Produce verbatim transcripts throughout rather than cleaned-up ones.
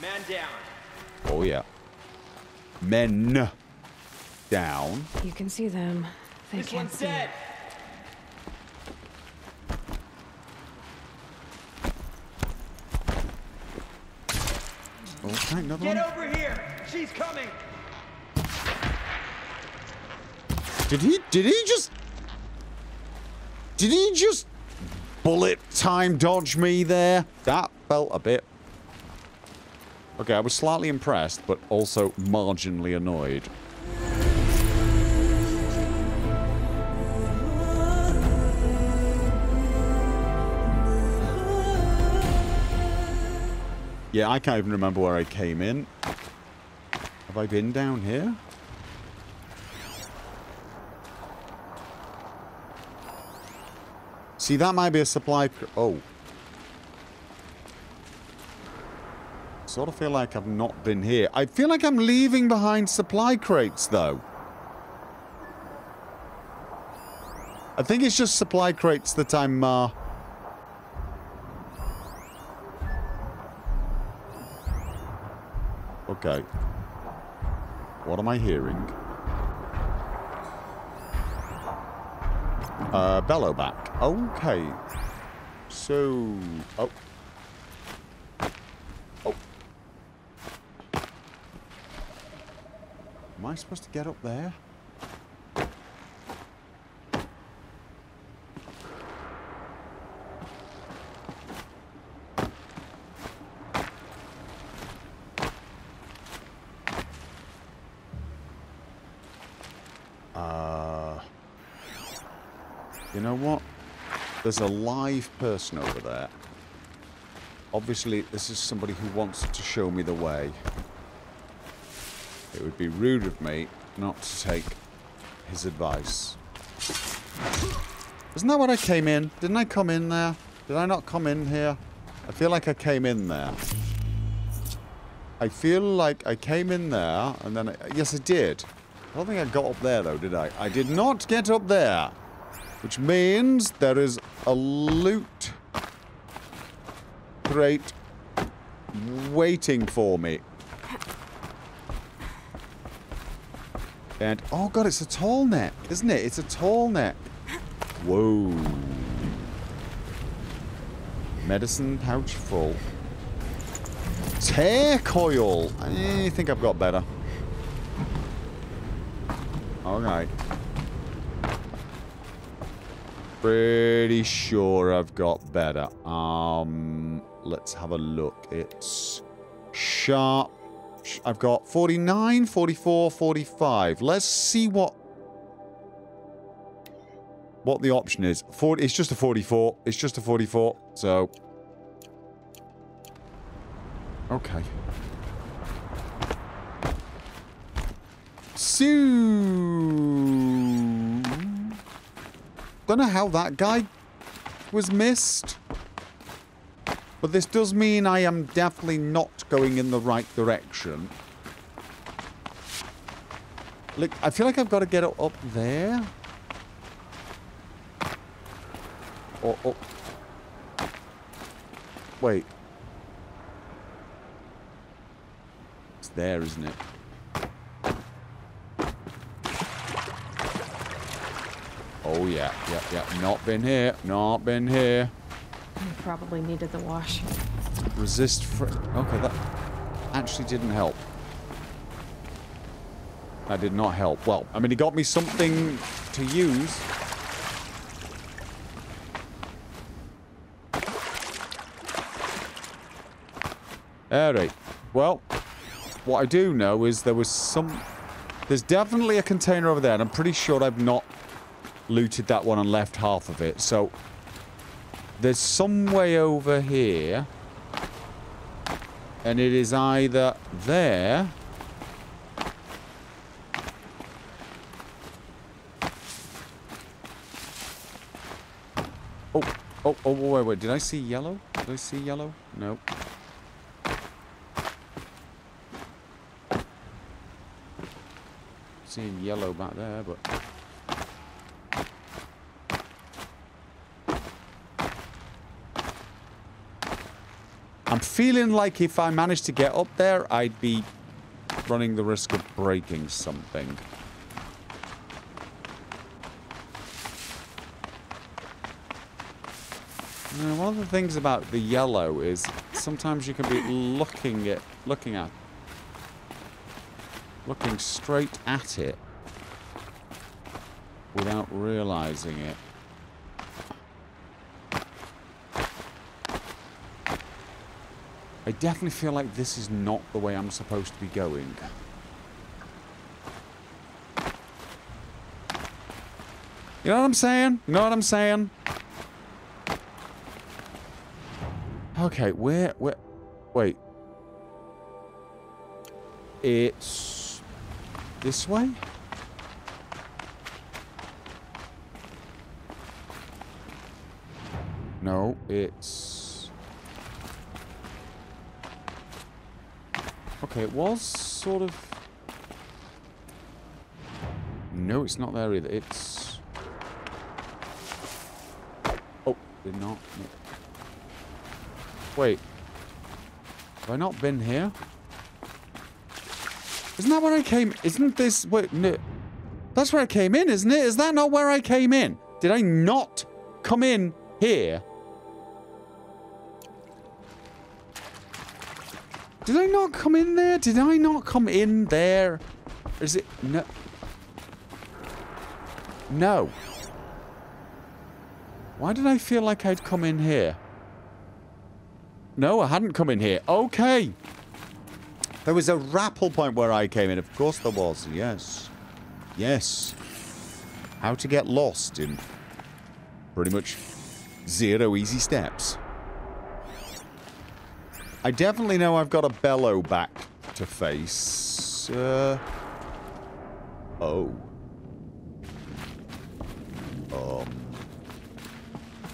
Man down. Oh yeah. Men down. You can see them. They this can't see. Dead. Oh, okay, another Get one. Over here. She's coming. Did he? Did he just? Did he just bullet time dodge me there? That felt a bit. Okay, I was slightly impressed, but also marginally annoyed. Yeah, I can't even remember where I came in. Have I been down here? See, that might be a supply... Oh. Sort of feel like I've not been here. I feel like I'm leaving behind supply crates, though. I think it's just supply crates that I'm, uh... Okay. What am I hearing? Uh, Bellowback. Okay. So... Oh. Am I supposed to get up there? Uh, you know what? There's a live person over there. Obviously, this is somebody who wants to show me the way. It would be rude of me not to take his advice. Isn't that what I came in? Didn't I come in there? Did I not come in here? I feel like I came in there. I feel like I came in there, and then... I, yes, I did. I don't think I got up there, though, did I? I did not get up there. Which means there is a loot crate waiting for me. And, oh god, it's a tall neck, isn't it? It's a tall neck. Whoa. Medicine pouch full. Tear coil. I think I've got better. Alright. Pretty sure I've got better. Um, let's have a look. It's sharp. I've got forty-nine, forty-four, forty-five. Let's see what what the option is. forty, it's just a forty-four. It's just a forty-four. So okay. So don't know how that guy was missed. But this does mean I am definitely not going in the right direction. Look, I feel like I've got to get it up there. Or up. Wait. It's there, isn't it? Oh, yeah, yeah, yeah. Not been here. Not been here. You probably needed the wash. Resist fr- Okay, that actually didn't help. That did not help. Well, I mean, he got me something to use. Alright. Well, what I do know is there was some... There's definitely a container over there, and I'm pretty sure I've not looted that one and left half of it, so... There's some way over here, and it is either there oh, oh, oh, wait, wait, did I see yellow? Did I see yellow? No. I'm seeing yellow back there, but... feeling like if I managed to get up there, I'd be running the risk of breaking something. Now, one of the things about the yellow is sometimes you can be looking at, looking at, looking straight at it without realizing it. I definitely feel like this is not the way I'm supposed to be going. You know what I'm saying? You know what I'm saying? Okay, where, where, wait. It's this way? No, it's... Okay, it was sort of... No, it's not there either. It's... Oh, did not... Wait. Have I not been here? Isn't that where I came... Isn't this... Wait, no. That's where I came in, isn't it? Is that not where I came in? Did I not come in here? Did I not come in there? Did I not come in there? Is it... No. No. Why did I feel like I'd come in here? No, I hadn't come in here. Okay. There was a rappel point where I came in. Of course there was. Yes. Yes. How to get lost in pretty much zero easy steps. I definitely know I've got a Bellowback to face. Uh, oh. Um.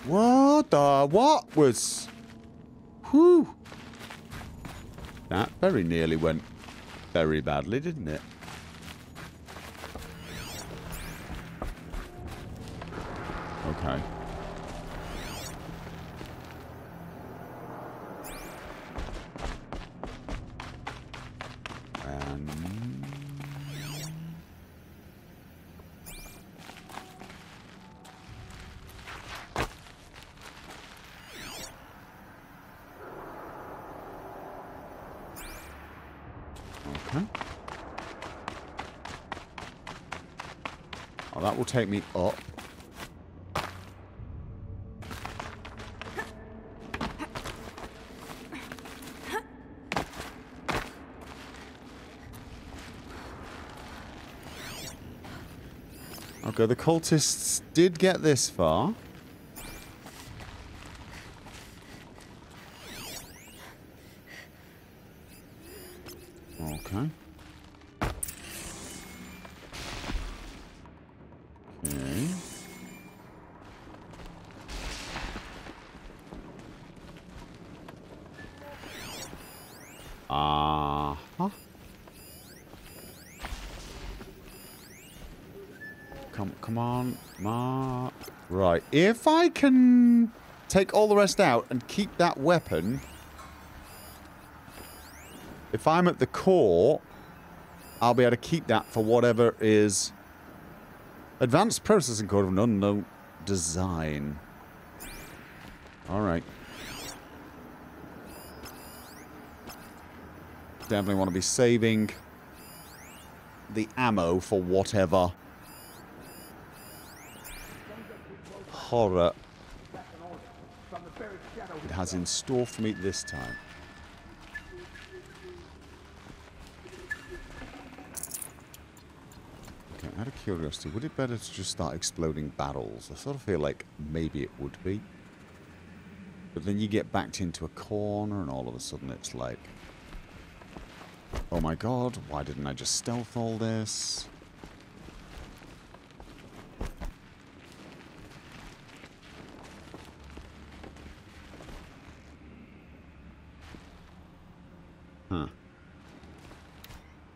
What the... What was... Whew. That very nearly went very badly, didn't it? Okay. And... Oh, that will take me up. Okay, the cultists did get this far. Okay. Okay. Ah. Uh-huh. Come, come on, Mark. Right. If I can take all the rest out and keep that weapon. If I'm at the core, I'll be able to keep that for whatever is advanced processing code of an unknown design. Alright. Definitely want to be saving the ammo for whatever horror it has in store for me this time. Out of curiosity, would it be better to just start exploding barrels? I sort of feel like maybe it would be. But then you get backed into a corner and all of a sudden it's like... Oh my god, why didn't I just stealth all this? Huh.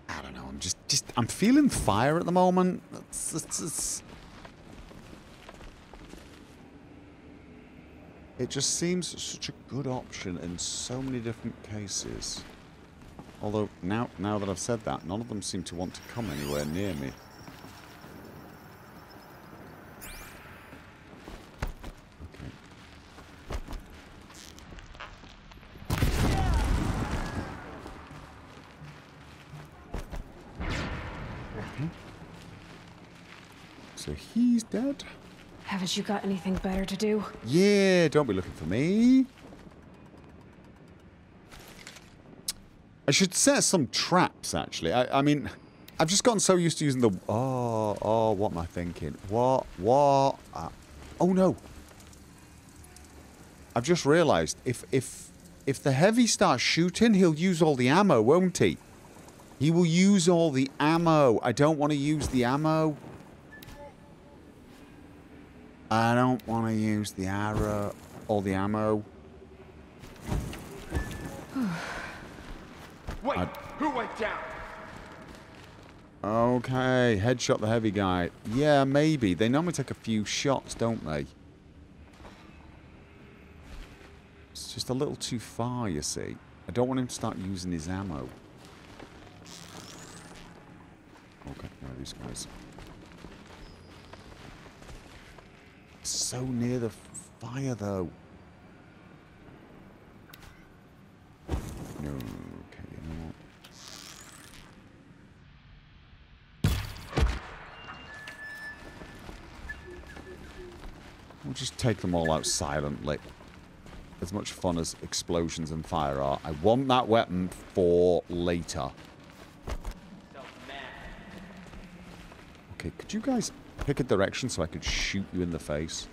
I don't know, I'm just... Just, I'm feeling fire at the moment. It's, it's, it's... It just seems such a good option in so many different cases. Although, now, now that I've said that, none of them seem to want to come anywhere near me. He's dead. Haven't you got anything better to do? Yeah, don't be looking for me. I should set some traps, actually. I, I mean, I've just gotten so used to using the... Oh, oh, what am I thinking? What, what? Uh, oh, no. I've just realised, if, if, if the heavy starts shooting, he'll use all the ammo, won't he? He will use all the ammo. I don't want to use the ammo. I don't want to use the arrow or the ammo. Wait, I'd... who went down? Okay, headshot the heavy guy. Yeah, maybe. They normally take a few shots, don't they? It's just a little too far, you see. I don't want him to start using his ammo. Okay, where are these guys? So near the fire, though. No, okay, you know what? We'll just take them all out silently. As much fun as explosions and fire are. I want that weapon for later. Okay, could you guys pick a direction so I could shoot you in the face?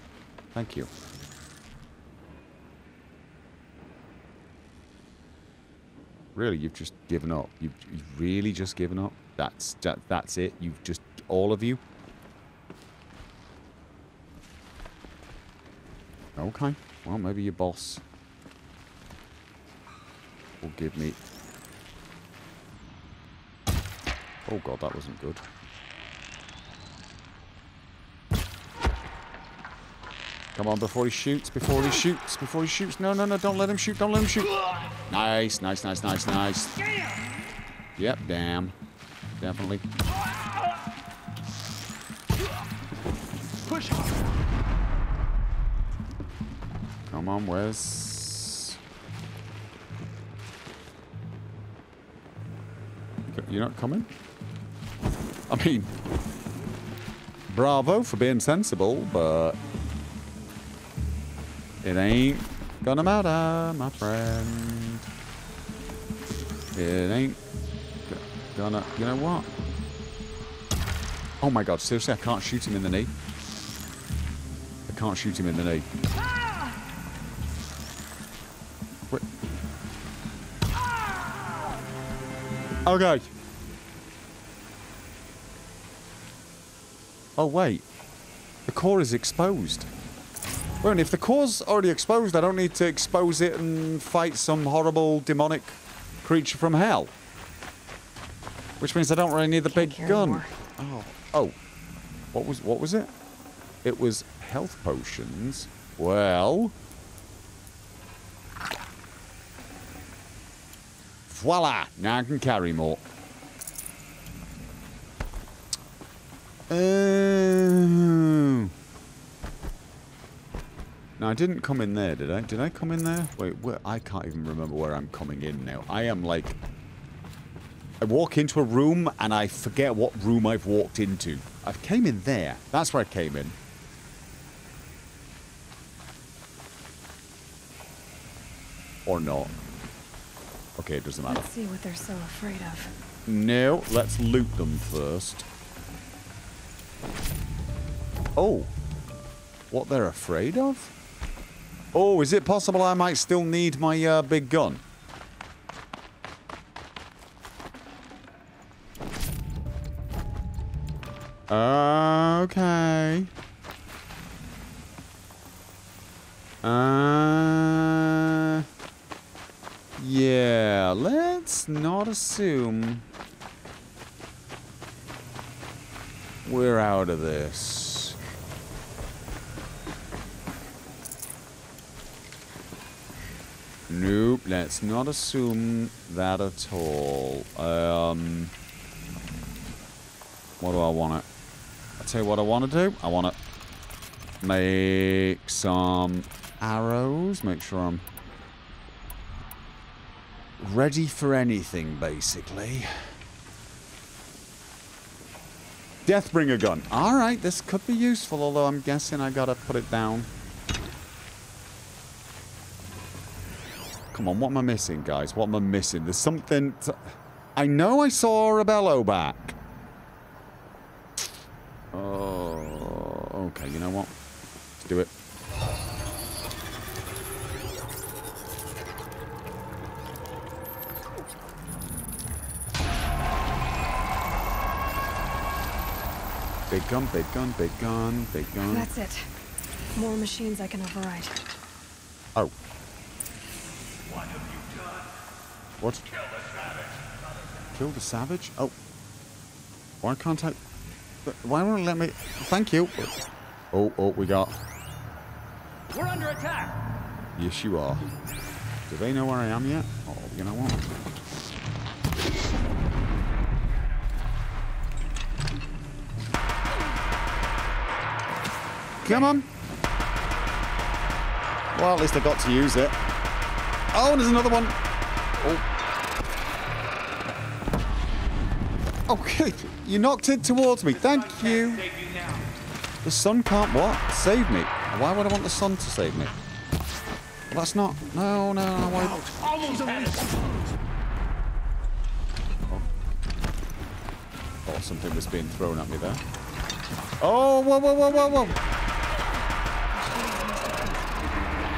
Thank you. Really, you've just given up. You've, you've really just given up. That's that, that's it. You've just, all of you. Okay. Well, maybe your boss will give me. Oh God, that wasn't good. Come on, before he shoots, before he shoots, before he shoots. No, no, no, don't let him shoot, don't let him shoot. Nice, nice, nice, nice, nice. Yep, damn. Definitely. Push. Come on, Wes. You're not coming? I mean, bravo for being sensible, but... it ain't gonna matter, my friend. It ain't gonna... You know what? Oh my God, seriously, I can't shoot him in the knee. I can't shoot him in the knee. Wait. Okay. Oh, wait. The core is exposed. Well, and if the core's already exposed, I don't need to expose it and fight some horrible demonic creature from hell. Which means I don't really need the big gun. Oh, oh, what was what was it? It was health potions. Well, voila! Now I can carry more. Um. Now, I didn't come in there, did I? Did I come in there? Wait, where? I can't even remember where I'm coming in now. I am like... I walk into a room and I forget what room I've walked into. I came in there. That's where I came in. Or not. Okay, it doesn't matter. Let's see what they're so afraid of. No, let's loot them first. Oh. What they're afraid of? Oh, is it possible I might still need my uh, big gun? Okay. Uh, yeah, let's not assume we're out of this. Nope, let's not assume that at all. Um, what do I want to... I'll tell you what I want to do. I want to make some arrows. Make sure I'm ready for anything, basically. Deathbringer gun. Alright, this could be useful, although I'm guessing I gotta put it down. Come on, what am I missing, guys? What am I missing? There's something... to... I know I saw a Bellowback. Oh, okay, you know what? Let's do it. Big gun, big gun, big gun, big gun. That's it. More machines I can override. Oh. What have you done? What? Kill the savage. Kill the savage? Oh. Why can't I... Why won't it let me... Thank you. Oh, oh, we got... We're under attack! Yes, you are. Do they know where I am yet? Oh, you know what? Come on. Well, at least I got to use it. Oh, there's another one. Oh. Okay, oh, you knocked it towards me. Thank you. The sun can't what? Save me. Why would I want the sun to save me? Well, that's not. No, no, no. Why... Oh. Oh, something was being thrown at me there. Oh, whoa, whoa, whoa, whoa, whoa.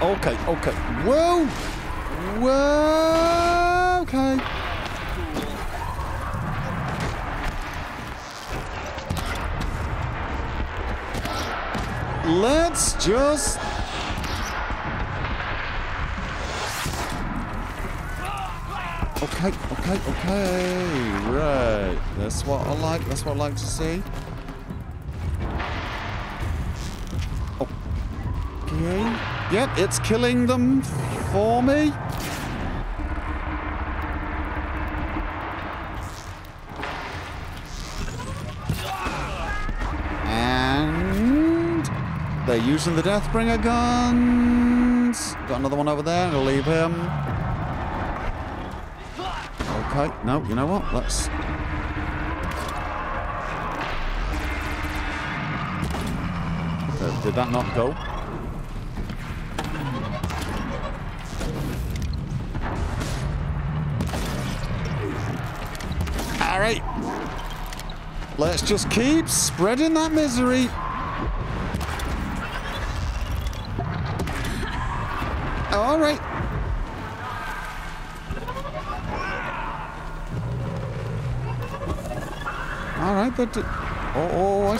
Okay, okay. Whoa! Whoa! Okay. Let's just... Okay, okay, okay. Right. That's what I like. That's what I like to see. Okay. Yep, it's killing them for me. And they're using the Deathbringer guns. Got another one over there. I'm gonna leave him. Okay, no, you know what? Let's... Uh, did that not go? Alright, let's just keep spreading that misery. Alright. Alright, but... Oh, oh, I...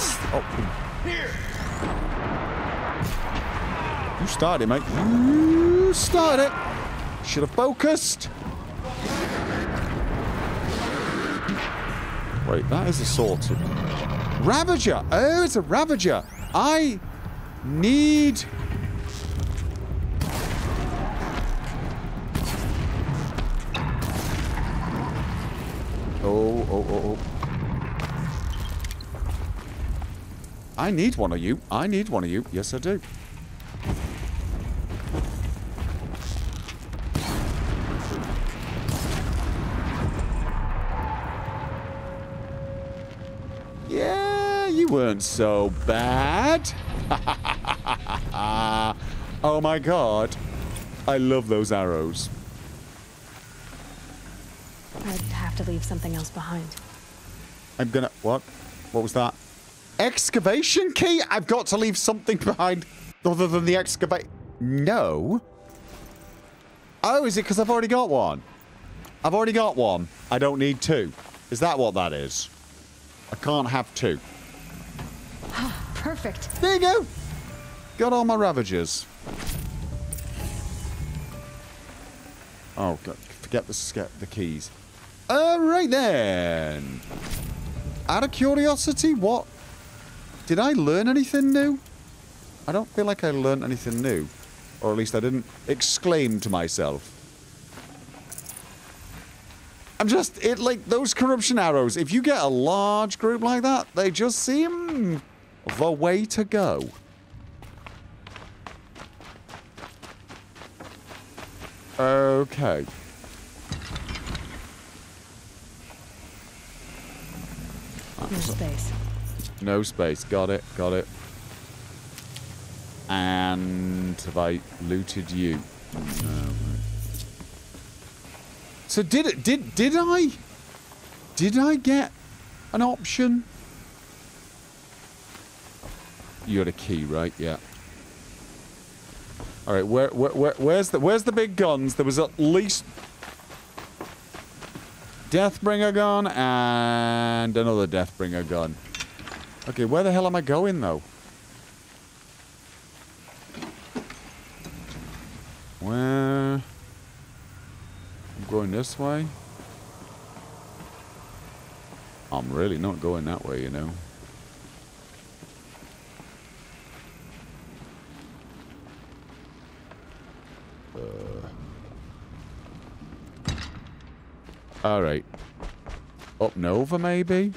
Oh. You started, mate. You started. Should have focused. Wait, that is a Sawtooth. Ravager! Oh, it's a Ravager! I need... Oh, oh, oh, oh. I need one of you. I need one of you. Yes, I do. Weren't so bad. Oh my god. I love those arrows. I'd have to leave something else behind. I'm gonna... What? What was that? Excavation key? I've got to leave something behind other than the excavate... No. Oh, is it because I've already got one? I've already got one. I don't need two. Is that what that is? I can't have two. Perfect. There you go. Got all my Ravagers. Oh, God. Forget the, the keys. All right, then. Out of curiosity, what? Did I learn anything new? I don't feel like I learned anything new. Or at least I didn't exclaim to myself. I'm just, it like, those corruption arrows, if you get a large group like that, they just seem the way to go. Okay. No space. No space. Got it. Got it. And have I looted you? No. So did it? Did did I? Did I get an option? You had a key, right? Yeah. All right. Where where, where where's the where's the big guns? There was at least. Deathbringer gun and another Deathbringer gun. Okay, where the hell am I going though? Where? I'm going this way. I'm really not going that way, you know. Alright. Up Nova, maybe?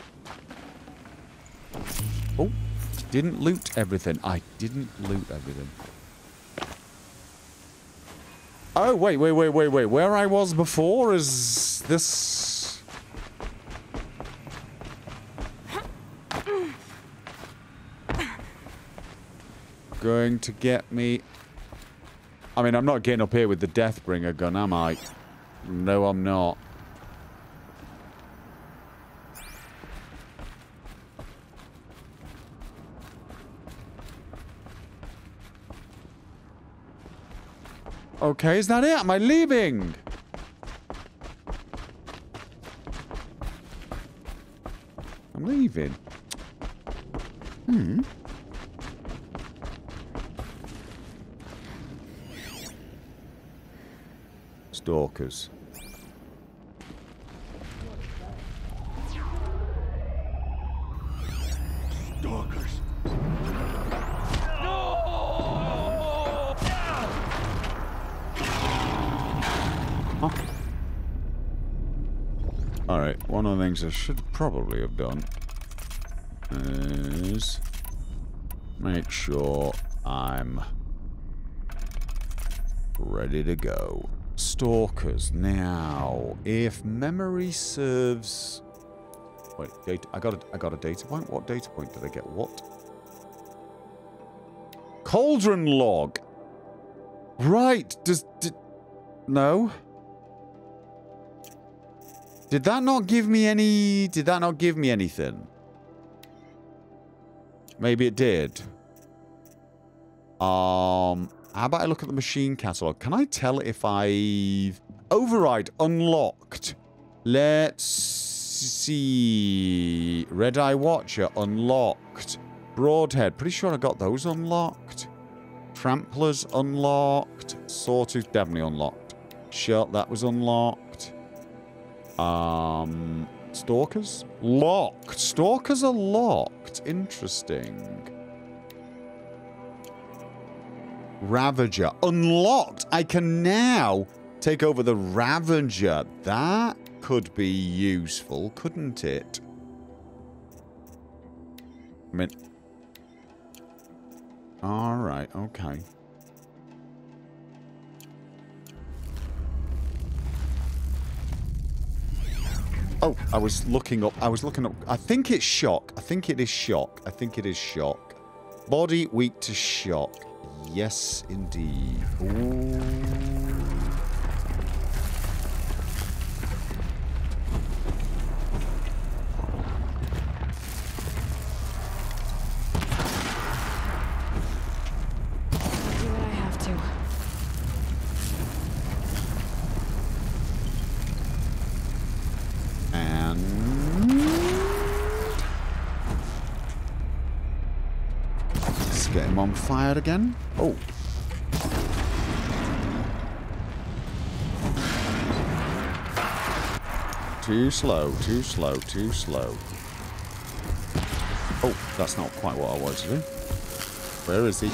Oh. Didn't loot everything. I didn't loot everything. Oh, wait, wait, wait, wait, wait. Where I was before is this... Going to get me... I mean, I'm not getting up here with the Deathbringer gun, am I? No, I'm not. Okay, is that it? Am I leaving? I'm leaving. Hmm. Stalkers. Stalkers. Alright, one of the things I should probably have done is make sure I'm ready to go. Stalkers. Now, if memory serves... Wait, data, I, got a, I got a data point? What data point did I get? What? Cauldron log! Right, does... Did, no? Did that not give me any... Did that not give me anything? Maybe it did. Um, how about I look at the machine catalog? Can I tell if I've... Override unlocked. Let's see. Red Eye Watcher unlocked. Broadhead. Pretty sure I got those unlocked. Tramplers unlocked. Sawtooth definitely unlocked. Shirt, that was unlocked. Um, stalkers? Locked. Stalkers are locked. Interesting. Ravager. Unlocked. I can now take over the Ravager. That could be useful, couldn't it? I mean... Alright, okay. Oh, I was looking up. I was looking up. I think it's shock. I think it is shock. I think it is shock. Body weak to shock. Yes, indeed. Ooh. Fired again. Oh. Too slow, too slow, too slow. Oh, that's not quite what I wanted to do. Where is he?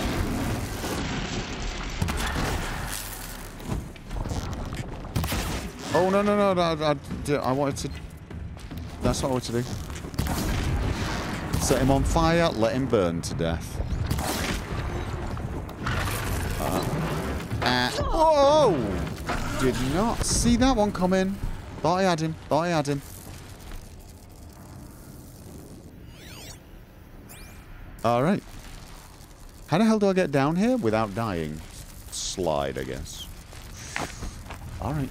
Oh, no, no, no, no, I, I, I wanted to... That's what I wanted to do. Set him on fire, let him burn to death. Uh, uh, oh! Did not see that one coming. Thought I had him, thought I had him. Alright. How the hell do I get down here without dying? Slide, I guess. Alright.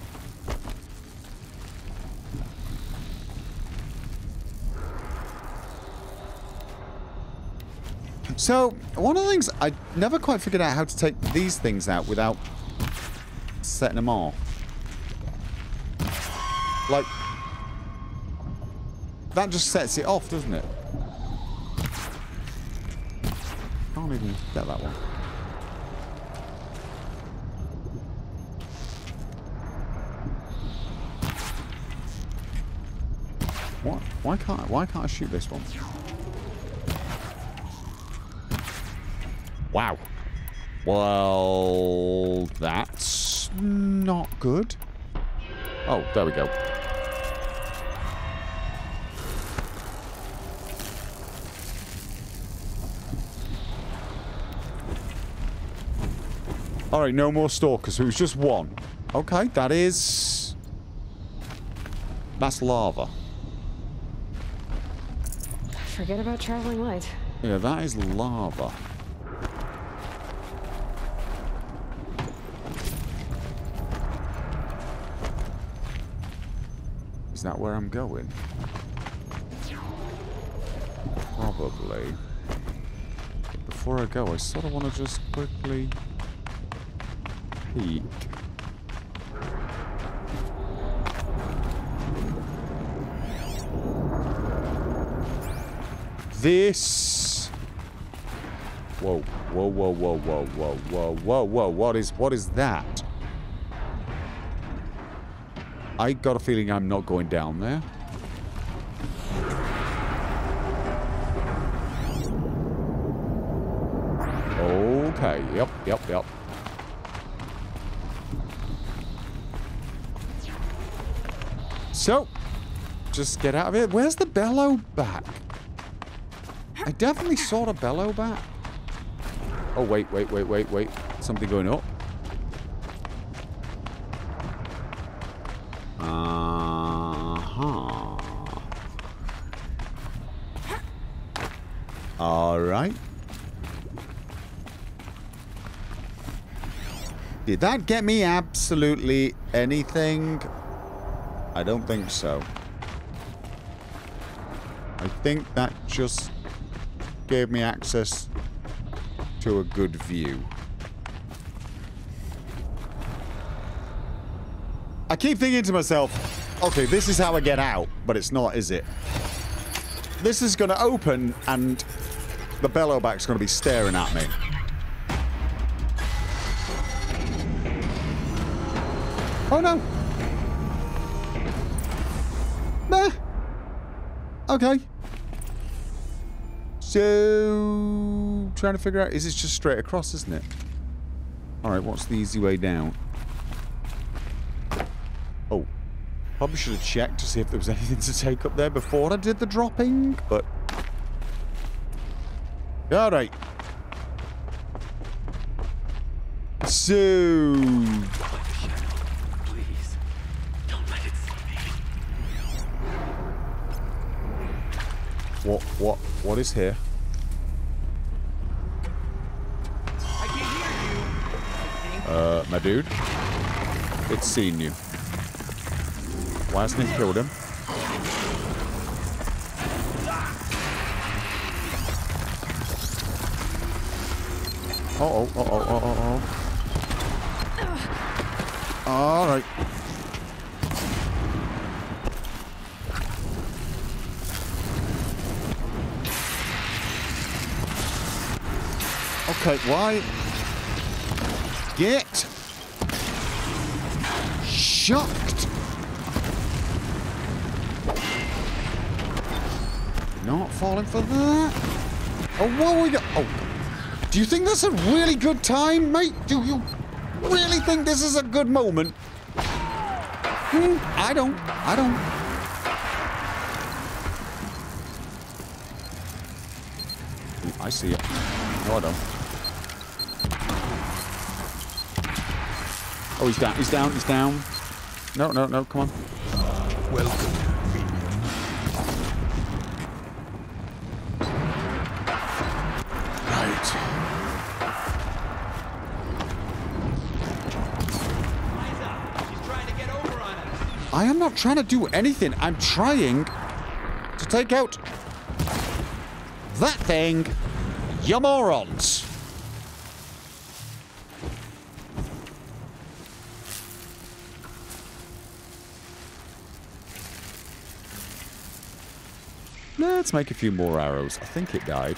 So, one of the things, I never quite figured out how to take these things out without setting them off. Like, that just sets it off, doesn't it? Can't even get that one. What? Why can't I, why can't I shoot this one? Wow. Well, that's not good. Oh, there we go. All right, no more stalkers. It was just one. Okay, that is... That's lava. Forget about traveling light. Yeah, that is lava. Is that where I'm going? Probably. Before I go, I sort of want to just quickly peek. This. Whoa! Whoa! Whoa! Whoa! Whoa! Whoa! Whoa! Whoa! Whoa! What is? What is that? I got a feeling I'm not going down there. Okay, yep, yep, yep. So, just get out of here. Where's the Bellowback? I definitely saw the Bellowback. Oh, wait, wait, wait, wait, wait. Something going up. Uh-huh. All right. Did that get me absolutely anything? I don't think so. I think that just gave me access to a good view. I keep thinking to myself, okay, this is how I get out, but it's not, is it? This is going to open, and the Bellowback's going to be staring at me. Oh, no. Meh. Okay. So, trying to figure out, is this just straight across, isn't it? All right, what's the easy way down? Probably should have checked to see if there was anything to take up there before I did the dropping, but... Alright. So... Please, don't let it see me. What, what, what is here? I can hear you. Uh, my dude? It's seen you. Why hasn't he killed him? Uh-oh, uh-oh, uh-oh, uh-oh. All right. Okay, why? Get shocked. Not falling for that. Oh, whoa, we got... Oh. Do you think that's a really good time, mate? Do you really think this is a good moment? Mm, I don't. I don't. Ooh, I see it. No, I don't. Oh, he's down. He's down. He's down. No, no, no. Come on. Welcome. I am not trying to do anything. I'm trying to take out that thing, you morons. Let's make a few more arrows. I think it died.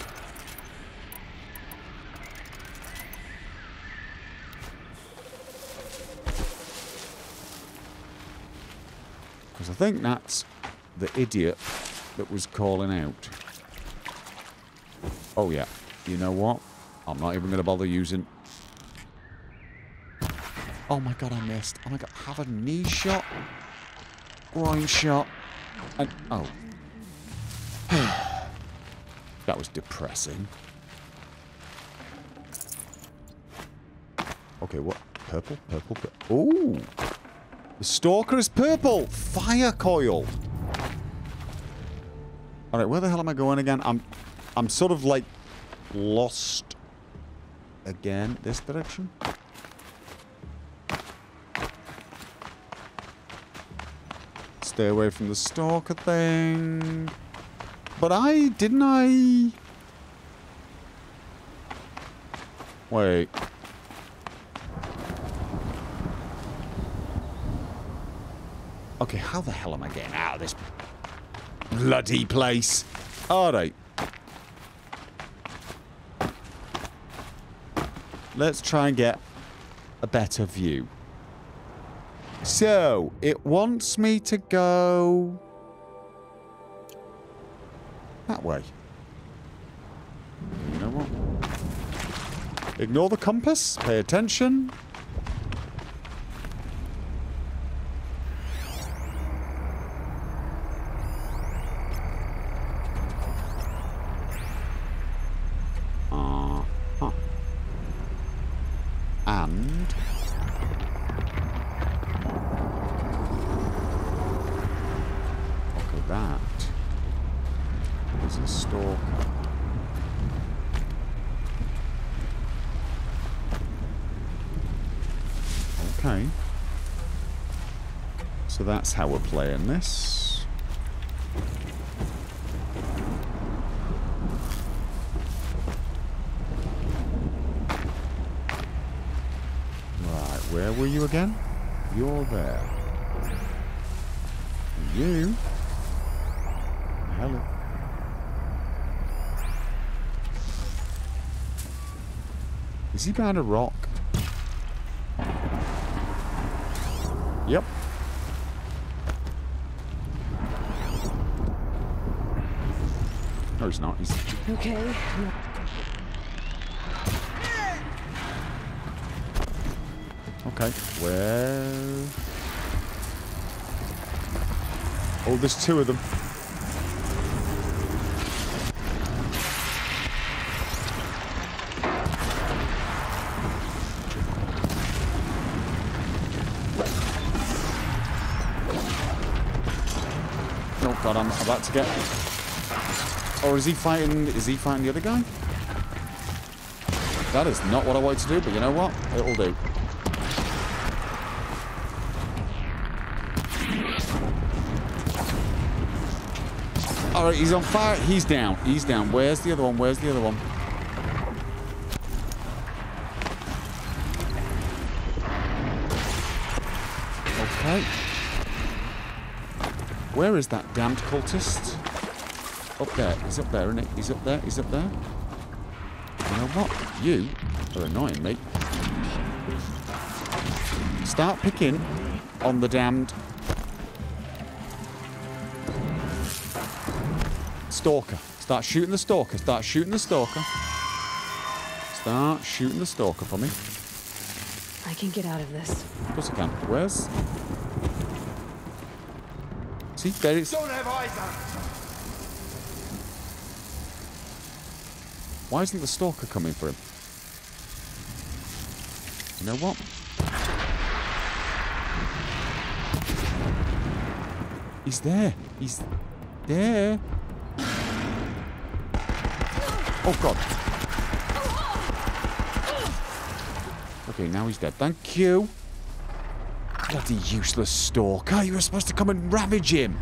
I think that's the idiot that was calling out. Oh, yeah. You know what? I'm not even going to bother using... Oh, my God, I missed. Oh, my God. Have a knee shot. Groin shot. And... Oh. That was depressing. Okay, what? Purple? Purple? Purple. Ooh! The Stalker is purple! Fire coil! Alright, where the hell am I going again? I'm... I'm sort of, like, lost... Again, this direction? Stay away from the Stalker thing... But I... didn't I... Wait... Okay, how the hell am I getting out of this bloody place? All right. Let's try and get a better view. So, it wants me to go... that way. You know what? Ignore the compass. Pay attention. That's how we're playing this. Right, where were you again? You're there. You. Hello. Is he behind a rock? Yep. No, he's not. He's... Okay. Yeah. Okay. Well... Oh, there's two of them. Oh, God, I'm about to get... Or is he fighting... is he fighting the other guy? That is not what I wanted to do, but you know what? It'll do. Alright, he's on fire. He's down. He's down. Where's the other one? Where's the other one? Okay. Where is that damned cultist? Up there. He's up there, isn't he? He's up there. He's up there. You know what? You are annoying me. Start picking on the damned Stalker. Start shooting the Stalker. Start shooting the Stalker. Start shooting the Stalker for me. I can get out of this. Of course I can. Where's... See, there is... Don't have eyes on it. Why isn't the Stalker coming for him? You know what? He's there. He's there. Oh, God. Okay, now he's dead. Thank you. Bloody useless Stalker. You were supposed to come and ravage him.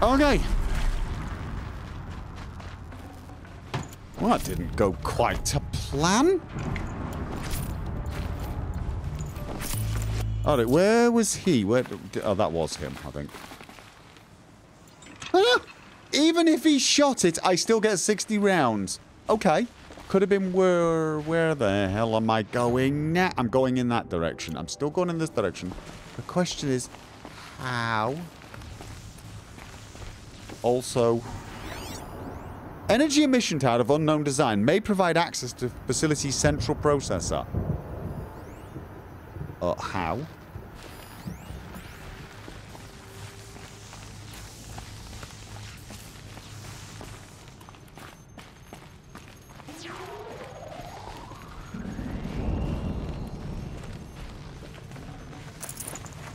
Okay. Well, that didn't go quite to plan. All right, where was he? Where? Oh, that was him, I think. Ah, even if he shot it, I still get sixty rounds. Okay. Could have been where... Where the hell am I going now? I'm going in that direction. I'm still going in this direction. The question is, how... Also, energy emission tower of unknown design may provide access to facility's central processor. Uh, how?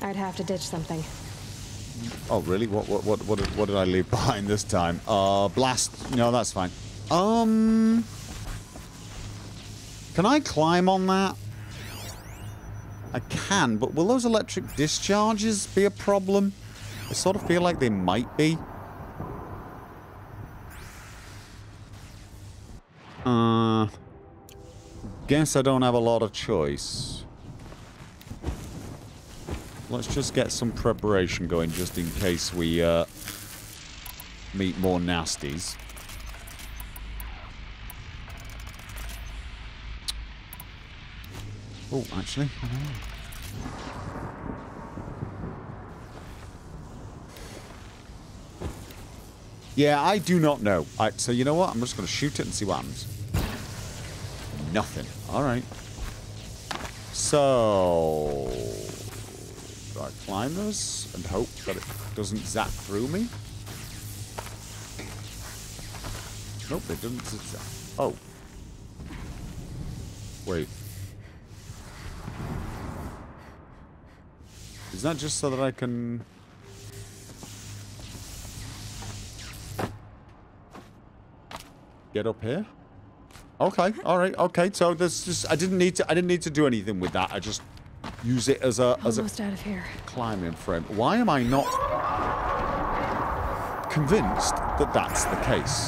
I'd have to ditch something. Oh really? What what what what did, what did I leave behind this time? Uh, blast. No, that's fine. Um, can I climb on that? I can, but will those electric discharges be a problem? I sort of feel like they might be. Uh, guess I don't have a lot of choice. Let's just get some preparation going just in case we uh, meet more nasties. Oh, actually. Yeah, I do not know. I, so you know what? I'm just going to shoot it and see what happens. Nothing. All right. So... I climb this and hope that it doesn't zap through me. Nope, it doesn't zap. Oh. Wait. Is that just so that I can... get up here? Okay, alright, okay, so this just... I didn't need to... I didn't need to do anything with that, I just... use it as a as Almost a out of here. climbing frame. Why am I not convinced that that's the case?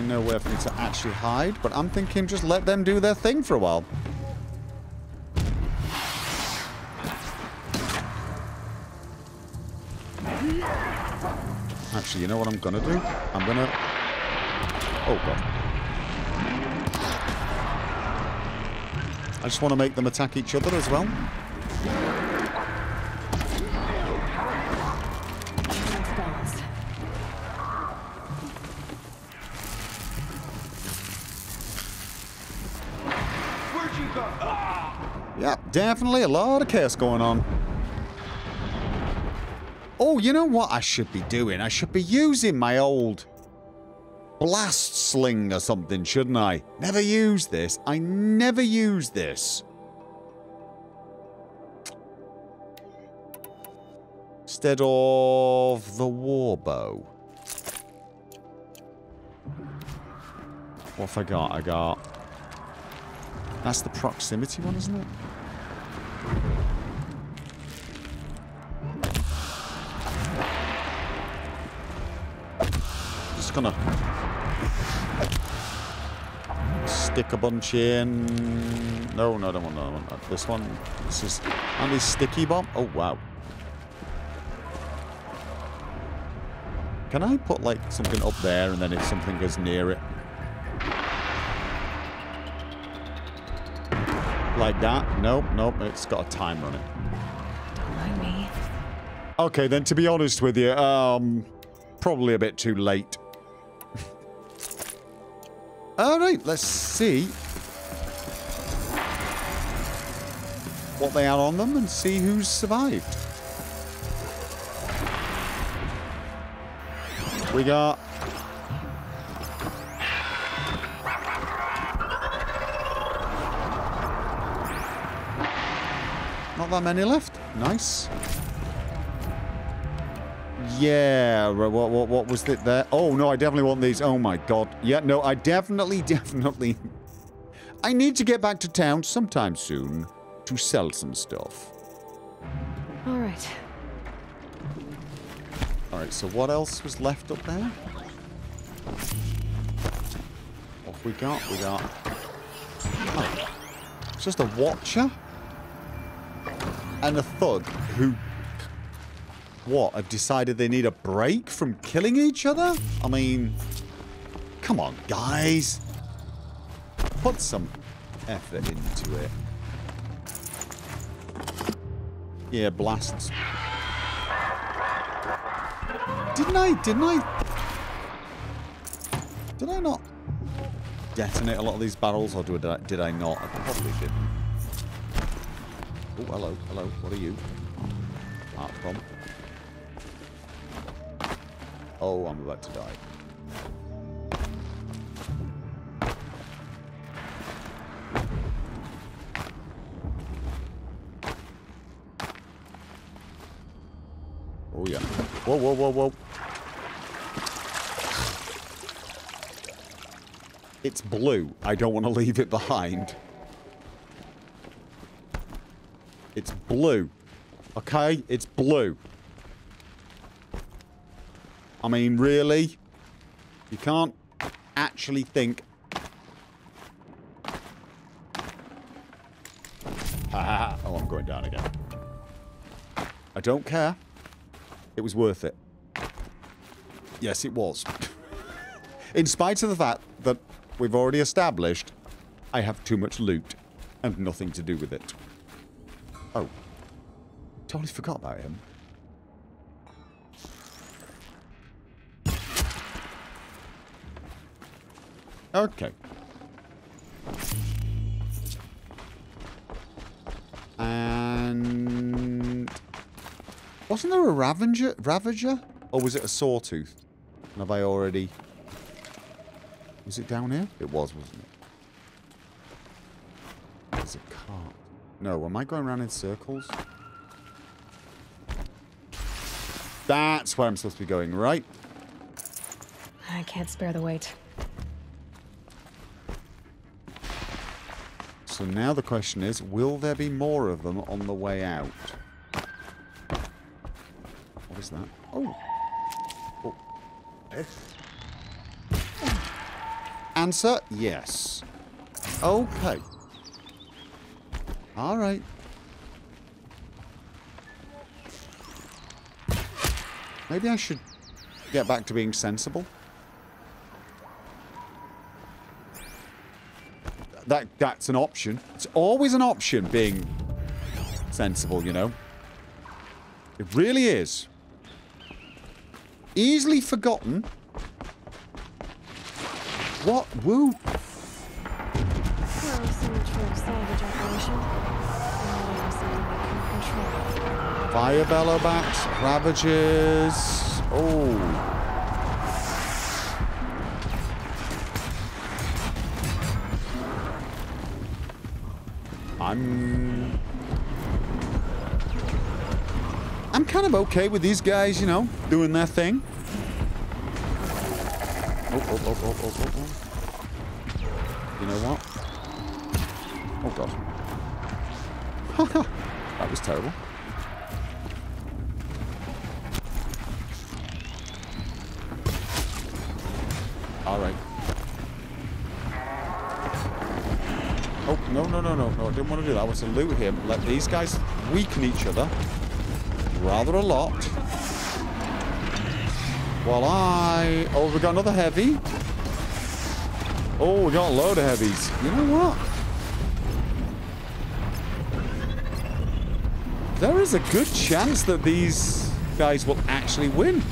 Nowhere for me to actually hide, but I'm thinking just let them do their thing for a while. Actually, you know what I'm gonna do? I'm gonna... Oh, God. I just want to make them attack each other as well. Definitely a lot of chaos going on. Oh, you know what I should be doing? I should be using my old blast sling or something, shouldn't I? Never use this. I never use this. Instead of the war bow. What have I got? I got... That's the proximity one, isn't it? on her. Stick a bunch in. No, no, I don't want that one. This one. This is and his sticky bomb. Oh wow. Can I put like something up there and then if something goes near it? Like that? Nope, nope, it's got a timer on it. Don't mind me. Okay, then to be honest with you, um, probably a bit too late. Alright, let's see what they had on them and see who's survived. We got not that many left. Nice. Yeah. What? What? What was it there? Oh no! I definitely want these. Oh my god. Yeah. No. I definitely, definitely. I need to get back to town sometime soon to sell some stuff. All right. Alright, so what else was left up there? What have we got? We got... Oh, it's just a watcher? And a thug who... What, have decided they need a break from killing each other? I mean... Come on, guys! Put some effort into it. Yeah, blasts. Didn't I? Didn't I? Did I not detonate a lot of these barrels, or did I, did I not? I probably didn't. Oh, hello, hello. What are you? Apart from. Oh, I'm about to die. Oh yeah. Whoa, whoa, whoa, whoa. It's blue. I don't want to leave it behind. It's blue. Okay? It's blue. I mean, really? You can't actually think. Ah, oh, I'm going down again. I don't care. It was worth it. Yes, it was. In spite of the fact that we've already established I have too much loot and nothing to do with it. Oh. Totally forgot about him. Okay. And... Wasn't there a Ravager? Ravager? Or was it a Sawtooth? And have I already... Was it down here? It was, wasn't it? There's a cart. No, am I going around in circles? That's where I'm supposed to be going, right? I can't spare the weight. So now the question is, will there be more of them on the way out? What is that? Oh. Oh. Yes. Answer, yes. Okay. Alright. Maybe I should get back to being sensible. That that's an option. It's always an option being sensible, you know. It really is. Easily forgotten. What? Woo! Fire bellowbacks, ravagers. Oh. I'm. I'm kind of okay with these guys, you know, doing their thing. Oh, oh, oh, oh, oh, oh, oh. You know what? Oh, God. That was terrible. Alright. Oh, no, no, no, no, no. I didn't want to do that. I want to loot him. Let these guys weaken each other. Rather a lot. While I... Oh, we got another heavy. Oh, we got a load of heavies. You know what? There is a good chance that these guys will actually win. Huh.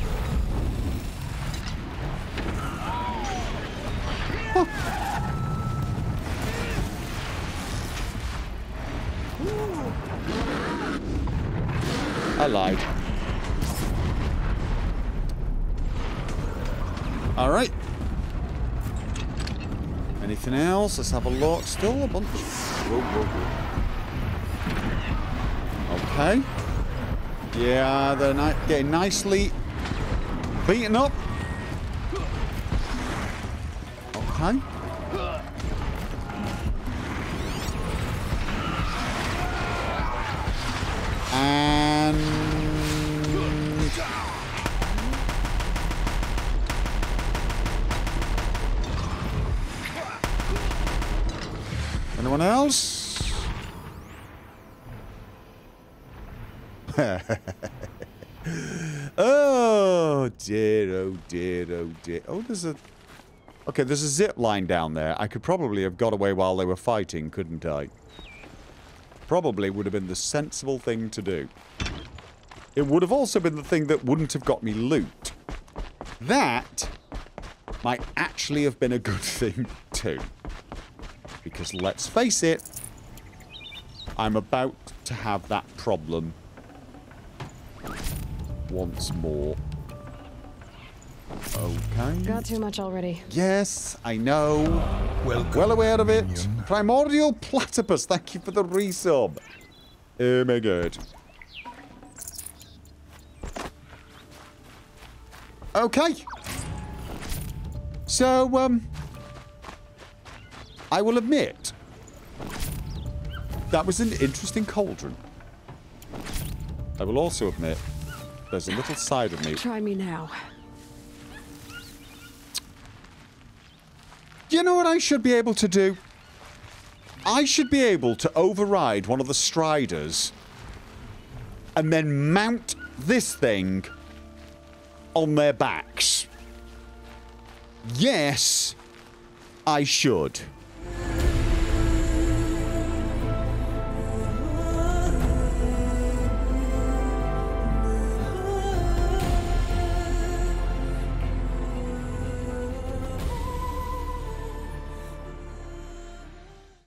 I lied. All right. Anything else? Let's have a look. Still a bunch. Whoa, whoa, whoa. Okay. Yeah, they're ni getting nicely beaten up. Okay. And... anyone else? Oh dear, oh dear, oh dear. Oh, there's a... Okay, there's a zip line down there. I could probably have got away while they were fighting, couldn't I? Probably would have been the sensible thing to do. It would have also been the thing that wouldn't have got me loot. That might actually have been a good thing too. Because let's face it, I'm about to have that problem once more. Okay. Got too much already. Yes, I know. Welcome, well aware of it. Minion. Primordial Platypus, thank you for the resub. Oh my god. Okay. So, um... I will admit... that was an interesting cauldron. I will also admit... there's a little side of me. Try me now. You know what I should be able to do? I should be able to override one of the striders and then mount this thing on their backs. Yes, I should.